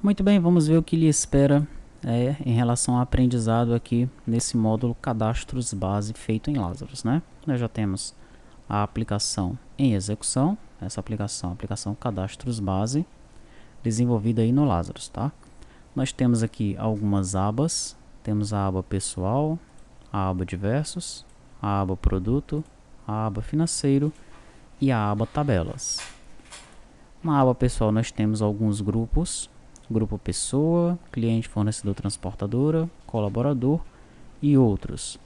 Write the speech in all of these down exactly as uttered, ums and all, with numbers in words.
Muito bem, vamos ver o que lhe espera é, em relação ao aprendizado aqui nesse módulo Cadastros Base feito em Lazarus, né? Nós já temos a aplicação em execução, essa aplicação, aplicação Cadastros Base, desenvolvida aí no Lazarus, tá? Nós temos aqui algumas abas, temos a aba Pessoal, a aba Diversos, a aba Produto, a aba Financeiro e a aba Tabelas. Na aba Pessoal nós temos alguns grupos, grupo Pessoa, Cliente, Fornecedor, Transportadora, Colaborador e outros.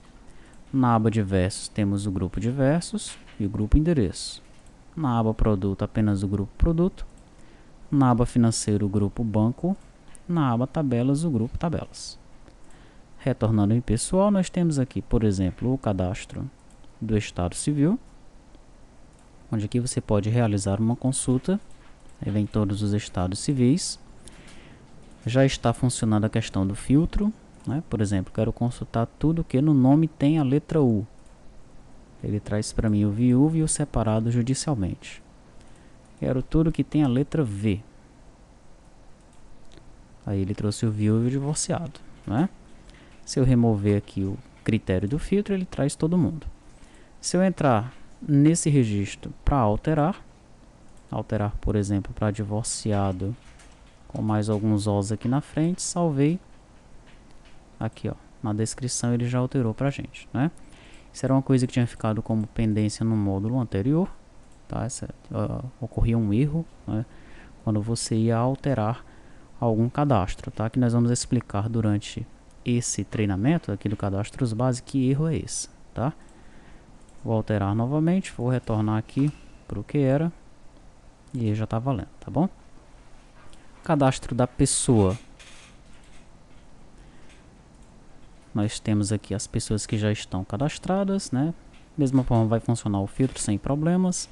Na aba Diversos temos o grupo Diversos e o grupo Endereço. Na aba Produto apenas o grupo Produto. Na aba Financeiro o grupo Banco. Na aba Tabelas o grupo Tabelas. Retornando em Pessoal, nós temos aqui, por exemplo, o cadastro do Estado Civil, onde aqui você pode realizar uma consulta. Aí vem todos os estados civis. Já está funcionando a questão do filtro, né? Por exemplo, quero consultar tudo que no nome tem a letra U. Ele traz para mim o viúvo e o separado judicialmente. Quero tudo que tem a letra V. Aí ele trouxe o viúvo e o divorciado, né? Se eu remover aqui o critério do filtro, ele traz todo mundo. Se eu entrar nesse registro para alterar, alterar, por exemplo, para divorciado, com mais alguns O's aqui na frente, salvei. Aqui, ó, na descrição ele já alterou pra gente, né? Isso era uma coisa que tinha ficado como pendência no módulo anterior, tá? Essa, uh, ocorria um erro, né? Quando você ia alterar algum cadastro, tá? Que nós vamos explicar durante esse treinamento aqui do Cadastros Base que erro é esse, tá? Vou alterar novamente, vou retornar aqui pro que era e aí já tá valendo, tá bom? Cadastro da pessoa. Nós temos aqui as pessoas que já estão cadastradas, né? Mesma forma vai funcionar o filtro sem problemas.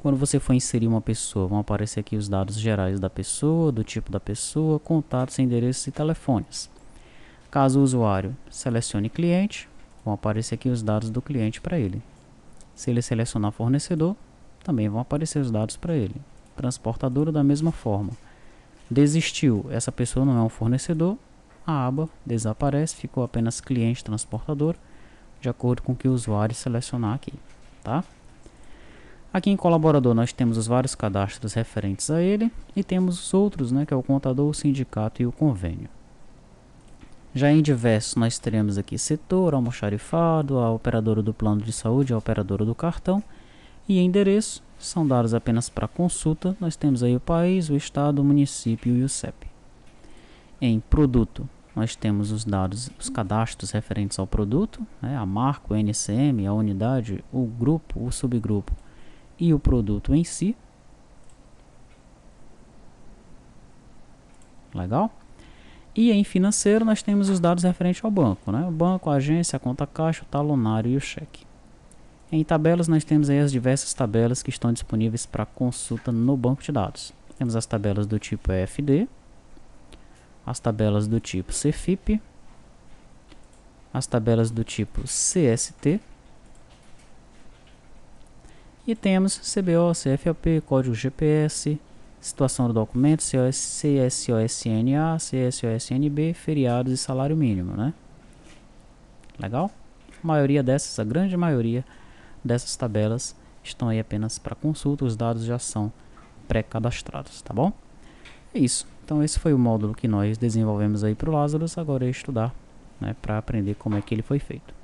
Quando você for inserir uma pessoa, vão aparecer aqui os dados gerais da pessoa, do tipo da pessoa, contatos, endereços e telefones. Caso o usuário selecione cliente, vão aparecer aqui os dados do cliente para ele. Se ele selecionar fornecedor, também vão aparecer os dados para ele. Transportadora da mesma forma. Desistiu, essa pessoa não é um fornecedor, a aba desaparece, ficou apenas cliente transportador, de acordo com o que o usuário selecionar aqui, tá? Aqui em colaborador nós temos os vários cadastros referentes a ele e temos os outros, né, que é o contador, o sindicato e o convênio. Já em diversos nós teremos aqui setor, almoxarifado, a operadora do plano de saúde, a operadora do cartão e endereço. São dados apenas para consulta, nós temos aí o país, o estado, o município e o C E P. Em produto, nós temos os dados, os cadastros referentes ao produto, né, a marca, o N C M, a unidade, o grupo, o subgrupo e o produto em si. Legal? E em financeiro, nós temos os dados referentes ao banco, né, o banco, a agência, a conta caixa, o talonário e o cheque. Em tabelas, nós temos aí as diversas tabelas que estão disponíveis para consulta no banco de dados. Temos as tabelas do tipo E F D, as tabelas do tipo C F I P, as tabelas do tipo C S T e temos C B O, C F O P, código G P S, situação do documento, C S O S N A, C S O S N B, feriados e salário mínimo, né? Legal? A maioria dessas, a grande maioria dessas tabelas estão aí apenas para consulta, os dados já são pré-cadastrados, tá bom? É isso, então esse foi o módulo que nós desenvolvemos aí para o Lazarus, agora é estudar, né, para aprender como é que ele foi feito.